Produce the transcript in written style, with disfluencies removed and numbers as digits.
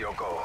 your goal.